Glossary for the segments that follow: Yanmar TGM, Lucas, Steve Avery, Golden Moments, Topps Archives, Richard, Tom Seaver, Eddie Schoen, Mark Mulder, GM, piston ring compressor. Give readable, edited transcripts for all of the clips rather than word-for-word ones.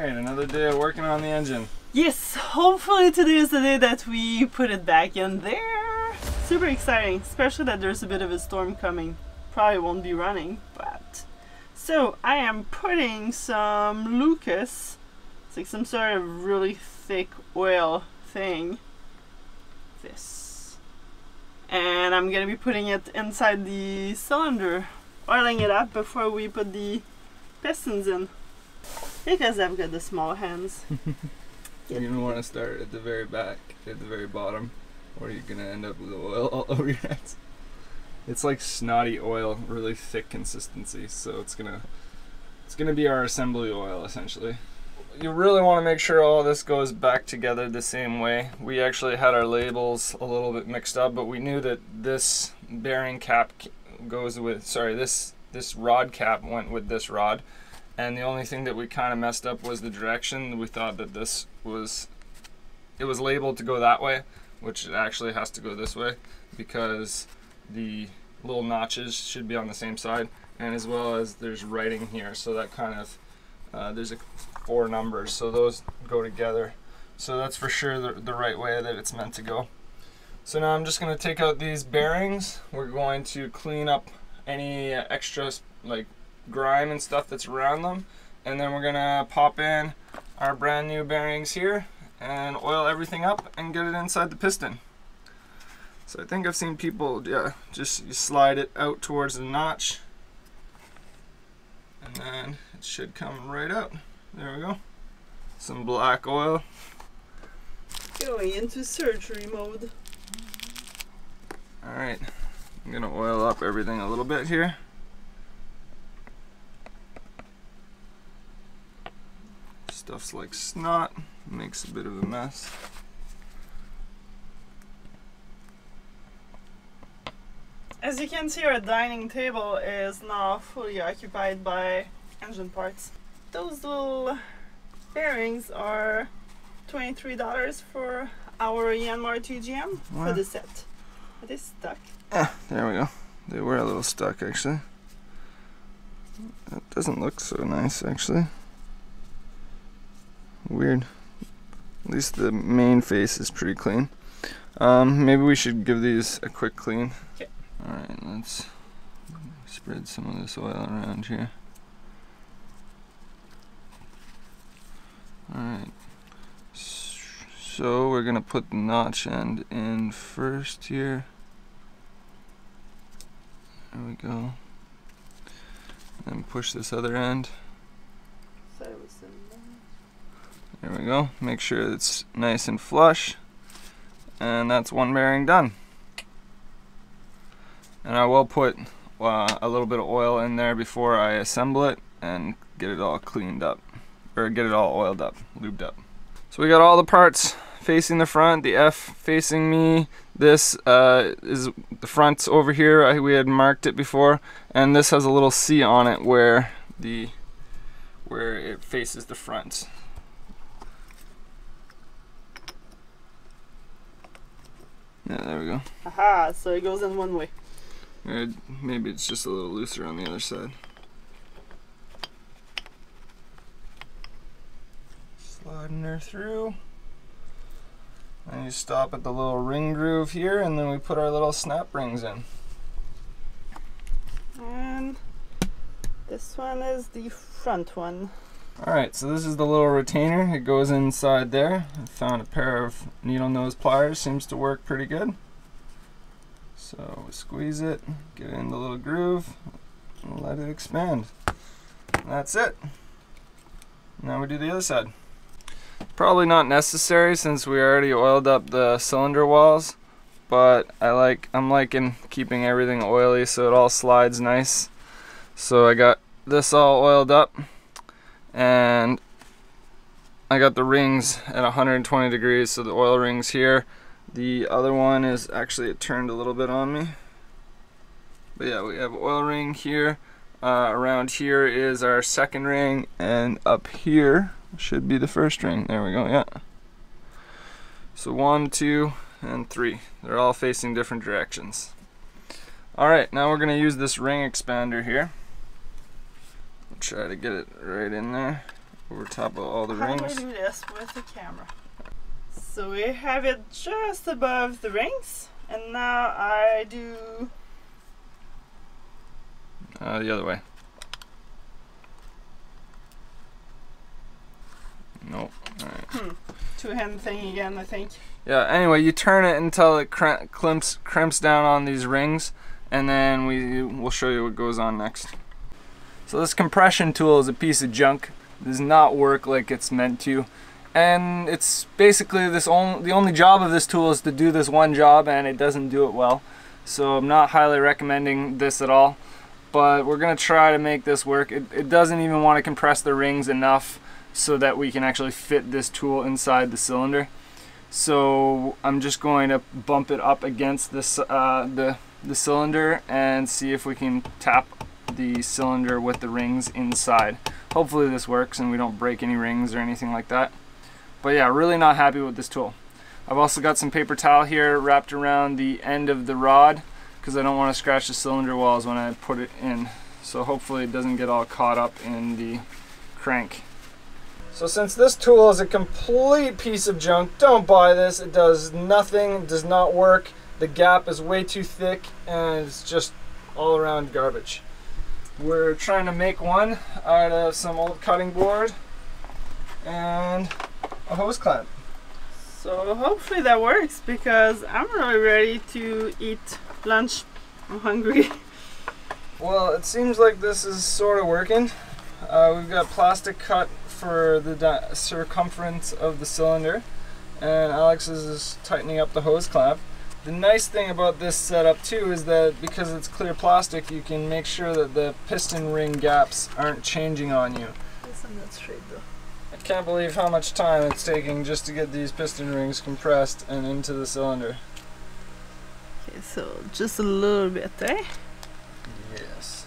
Alright, another day of working on the engine. Yes, hopefully today is the day that we put it back in there. Super exciting, especially that there's a bit of a storm coming. Probably won't be running, but... So, I am putting some Lucas, it's like some sort of really thick oil thing, this. And I'm gonna be putting it inside the cylinder, oiling it up before we put the pistons in. Because I've got the small hands. You're gonna want to start at the very back, at the very bottom, or you're gonna end up with oil all over your hands. It's like snotty oil, really thick consistency, so it's gonna be our assembly oil essentially. You really want to make sure all this goes back together the same way. We actually had our labels a little bit mixed up, but we knew that this bearing cap goes with, sorry, this rod cap went with this rod. And the only thing that we kind of messed up was the direction. We thought that this was, it was labeled to go that way, which it actually has to go this way because the little notches should be on the same side. And as well as there's writing here. So that kind of, there's four numbers. So those go together. So that's for sure the right way that it's meant to go. So now I'm just going to take out these bearings. We're going to clean up any extra, like, grime and stuff that's around them, and then we're gonna pop in our brand new bearings here and oil everything up and get it inside the piston. So I think I've seen people, yeah, just you slide it out towards the notch and then it should come right out. There we go. Some black oil. Going into surgery mode. Alright, I'm gonna oil up everything a little bit here. Stuff's like snot, makes a bit of a mess. As you can see, our dining table is now fully occupied by engine parts. Those little bearings are $23 for our Yanmar TGM for the set. Are they stuck? Ah, there we go. They were a little stuck actually. That doesn't look so nice actually. Weird. At least the main face is pretty clean. Maybe we should give these a quick clean. Okay. Alright, let's spread some of this oil around here. Alright. So we're gonna put the notch end in first here. There we go. And push this other end. So it was in there. There we go. Make sure it's nice and flush, and that's one bearing done. And I will put a little bit of oil in there before I assemble it and get it all cleaned up, or get it all oiled up, lubed up. So we got all the parts facing the front, the F facing me, this is the front's over here, we had marked it before, and this has a little C on it where it faces the front. Yeah, there we go. Aha, so it goes in one way. Maybe it's just a little looser on the other side. Sliding her through. And you stop at the little ring groove here, and then we put our little snap rings in. And this one is the front one. Alright, so this is the little retainer. It goes inside there. I found a pair of needle nose pliers. Seems to work pretty good. So we squeeze it, get it in the little groove, and let it expand. That's it. Now we do the other side. Probably not necessary since we already oiled up the cylinder walls, but I'm liking keeping everything oily so it all slides nice. So I got this all oiled up. And I got the rings at 120 degrees, so the oil rings here. The other one is actually, it turned a little bit on me. But yeah, we have oil ring here. Around here is our second ring, and up here should be the first ring. There we go, yeah. So 1, 2, and 3. They're all facing different directions. Alright, now we're going to use this ring expander here. Try to get it right in there over top of all the rings. I'm going to do this with the camera. So we have it just above the rings, and now I do the other way. Nope. All right. Two-hand thing again, I think. Yeah, anyway, you turn it until it crimps down on these rings, and then we'll show you what goes on next. So this compression tool is a piece of junk. It does not work like it's meant to. And it's basically the only job of this tool is to do this one job, and it doesn't do it well. So I'm not highly recommending this at all. But we're going to try to make this work. It doesn't even want to compress the rings enough so that we can actually fit this tool inside the cylinder. So I'm just going to bump it up against this, the cylinder, and see if we can tap the cylinder with the rings inside. Hopefully this works and we don't break any rings or anything like that. But yeah, really not happy with this tool. I've also got some paper towel here wrapped around the end of the rod because I don't want to scratch the cylinder walls when I put it in. So hopefully it doesn't get all caught up in the crank. So since this tool is a complete piece of junk, don't buy this. It does nothing, it does not work. The gap is way too thick, and it's just all around garbage. We're trying to make one out of some old cutting board and a hose clamp. So hopefully that works, because I'm really ready to eat lunch. I'm hungry. Well, it seems like this is sort of working. We've got plastic cut for the circumference of the cylinder, and Alex is tightening up the hose clamp. The nice thing about this setup too is that because it's clear plastic, you can make sure that the piston ring gaps aren't changing on you. It's not straight though. I can't believe how much time it's taking just to get these piston rings compressed and into the cylinder. Okay, so just a little bit there. Yes.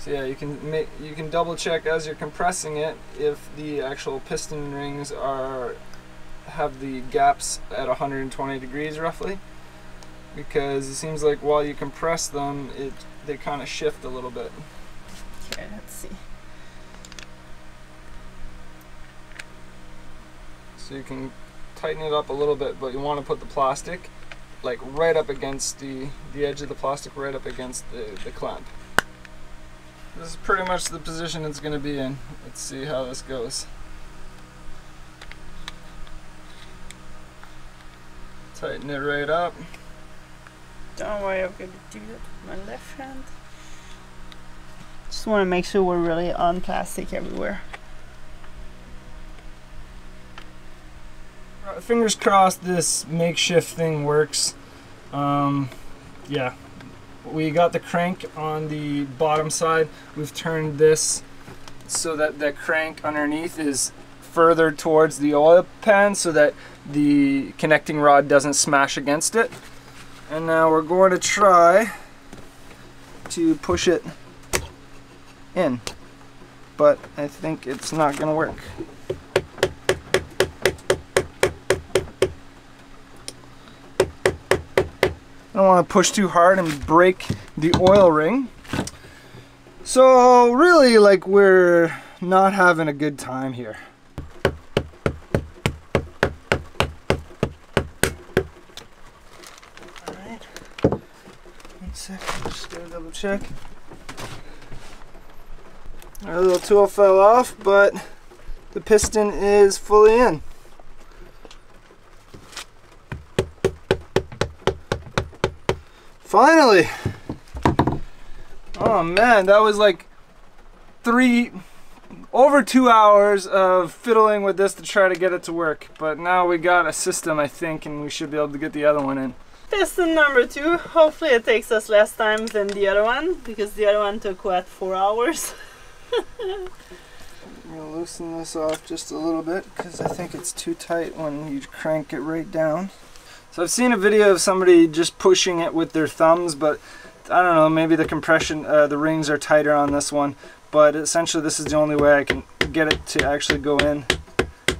So yeah, you can double check as you're compressing it if the actual piston rings have the gaps at 120 degrees roughly, because it seems like while you compress them, they kind of shift a little bit. Okay, let's see. So you can tighten it up a little bit, but you want to put the plastic like right up against the edge of the plastic, right up against the clamp. This is pretty much the position it's going to be in. Let's see how this goes. Tighten it right up. Don't worry, I'm going to do that with my left hand. Just want to make sure we're really on plastic everywhere. Fingers crossed this makeshift thing works. Yeah. We got the crank on the bottom side. We've turned this so that the crank underneath is further towards the oil pan so that the connecting rod doesn't smash against it. And now we're going to try to push it in, but I think it's not going to work. I don't want to push too hard and break the oil ring. So really, like, we're not having a good time here. All right, one second, just gotta double check. Our little tool fell off, but the piston is fully in. Finally! Oh man, that was like over 2 hours of fiddling with this to try to get it to work. But now we got a system, I think, and we should be able to get the other one in. Piston number 2. Hopefully it takes us less time than the other one, because the other one took, what, 4 hours? I'm gonna loosen this off just a little bit, because I think it's too tight when you crank it right down. So I've seen a video of somebody just pushing it with their thumbs, but I don't know, maybe the compression, the rings are tighter on this one, but essentially this is the only way I can get it to actually go in.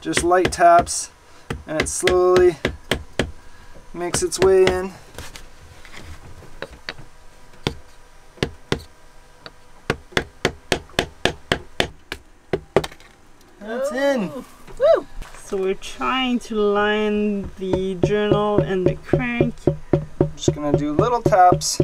Just light taps, and it slowly makes its way in. That's in. Woo. So we're trying to line the journal and the crank. I'm just gonna do little taps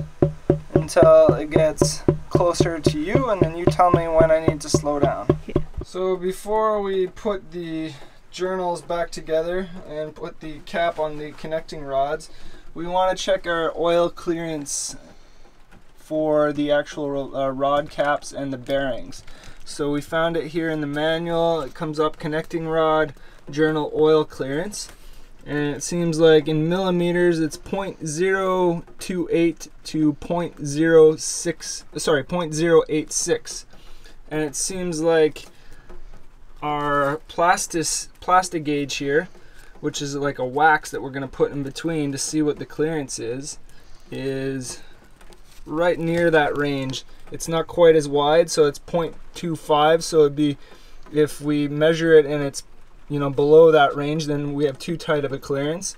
until it gets closer to you, and then you tell me when I need to slow down. Okay. So before we put the journals back together and put the cap on the connecting rods, we want to check our oil clearance for the actual rod caps and the bearings. So we found it here in the manual. It comes up connecting rod, journal oil clearance, and it seems like in millimeters it's 0.028 to 0.06, sorry, 0.086, and it seems like our plastic gauge here, which is like a wax that we're going to put in between to see what the clearance is right near that range. It's not quite as wide, so it's 0.25, so it'd be, if we measure it and it's, you know, below that range, then we have too tight of a clearance,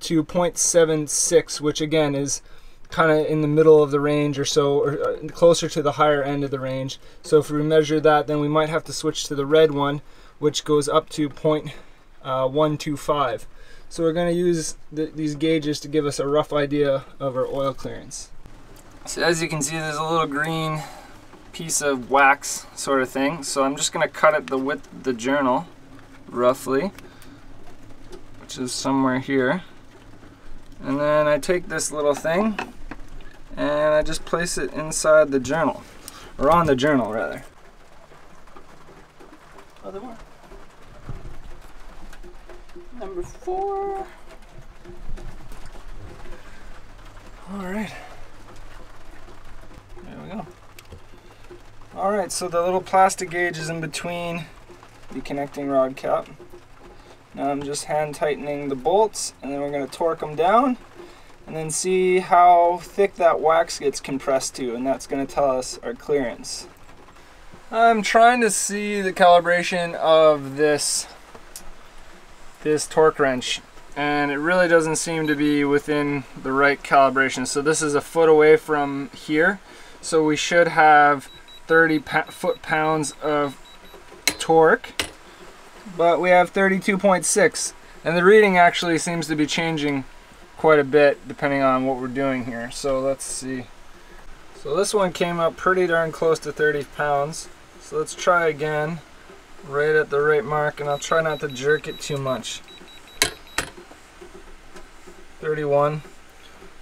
to 0.76, which again is kind of in the middle of the range or so, or closer to the higher end of the range. So if we measure that, then we might have to switch to the red one, which goes up to 0.125. So we're going to use these gauges to give us a rough idea of our oil clearance. So as you can see, there's a little green piece of wax sort of thing. So I'm just going to cut it the width of the journal roughly, which is somewhere here. And then I take this little thing and I just place it inside the journal, or on the journal rather. Other one. Number 4. All right. There we go. All right, so the little plastic gauge is in between the connecting rod cap. Now I'm just hand tightening the bolts, and then we're going to torque them down and then see how thick that wax gets compressed to, and that's going to tell us our clearance. I'm trying to see the calibration of this torque wrench, and it really doesn't seem to be within the right calibration. So this is a foot away from here, so we should have 30 foot-pounds of torque, but we have 32.6, and the reading actually seems to be changing quite a bit depending on what we're doing here. So let's see. So this one came up pretty darn close to 30 pounds, so let's try again right at the right mark, and I'll try not to jerk it too much. 31.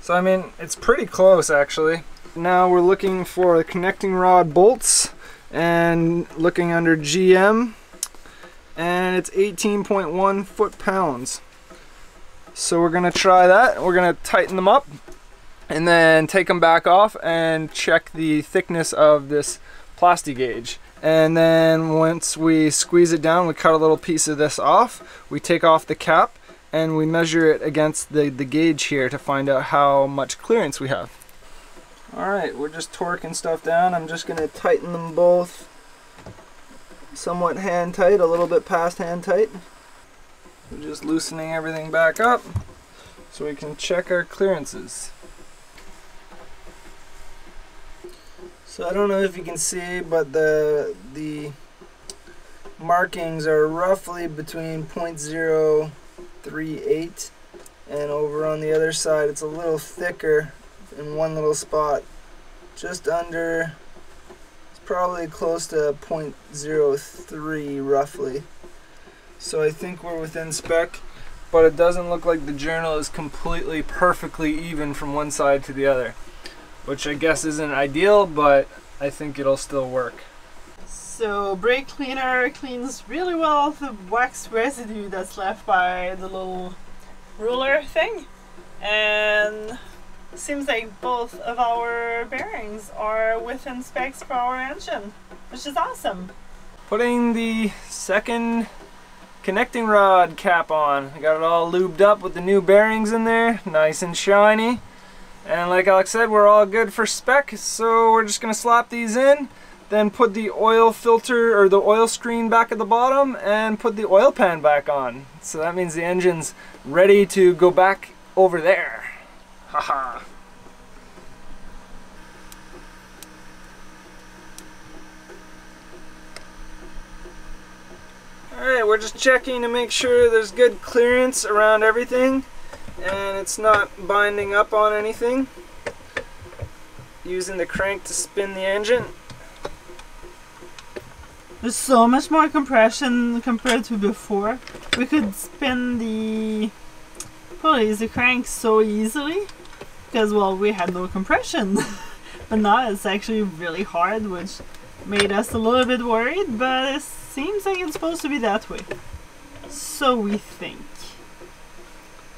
So I mean, it's pretty close actually. Now we're looking for the connecting rod bolts and looking under GM, and it's 18.1 foot-pounds. So we're gonna try that. We're gonna tighten them up and then take them back off and check the thickness of this plastic gauge. And then once we squeeze it down, we cut a little piece of this off, we take off the cap, and we measure it against the gauge here to find out how much clearance we have. All right, we're just torquing stuff down. I'm just gonna tighten them both somewhat hand tight, a little bit past hand tight. We're just loosening everything back up so we can check our clearances. So I don't know if you can see, but the markings are roughly between 0.038, and over on the other side it's a little thicker in one little spot, just under. Probably close to 0.03 roughly. So I think we're within spec, but it doesn't look like the journal is completely perfectly even from one side to the other, which I guess isn't ideal, but I think it'll still work. So brake cleaner cleans really well the wax residue that's left by the little ruler thing, and seems like both of our bearings are within specs for our engine, which is awesome. Putting the second connecting rod cap on. I got it all lubed up with the new bearings in there, nice and shiny. And like Alex said, we're all good for spec, so we're just going to slap these in, then put the oil filter or the oil screen back at the bottom, and put the oil pan back on. So that means the engine's ready to go back over there. Haha. Alright, we're just checking to make sure there's good clearance around everything and it's not binding up on anything. Using the crank to spin the engine. There's so much more compression compared to before. We could spin the pulleys, the crank so easily because, well, we had no compression. But now it's actually really hard, which made us a little bit worried, but it seems like it's supposed to be that way. So we think.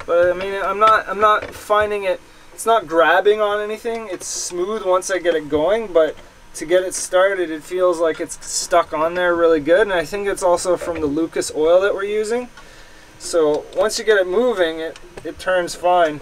But I mean, I'm not finding it, it's not grabbing on anything. It's smooth once I get it going, but to get it started, it feels like it's stuck on there really good. And I think it's also from the Lucas oil that we're using. So once you get it moving, it turns fine.